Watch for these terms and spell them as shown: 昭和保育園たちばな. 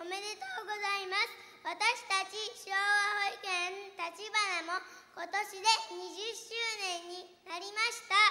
おめでとうございます。私たち昭和保育園たちばなも今年で20周年になりました。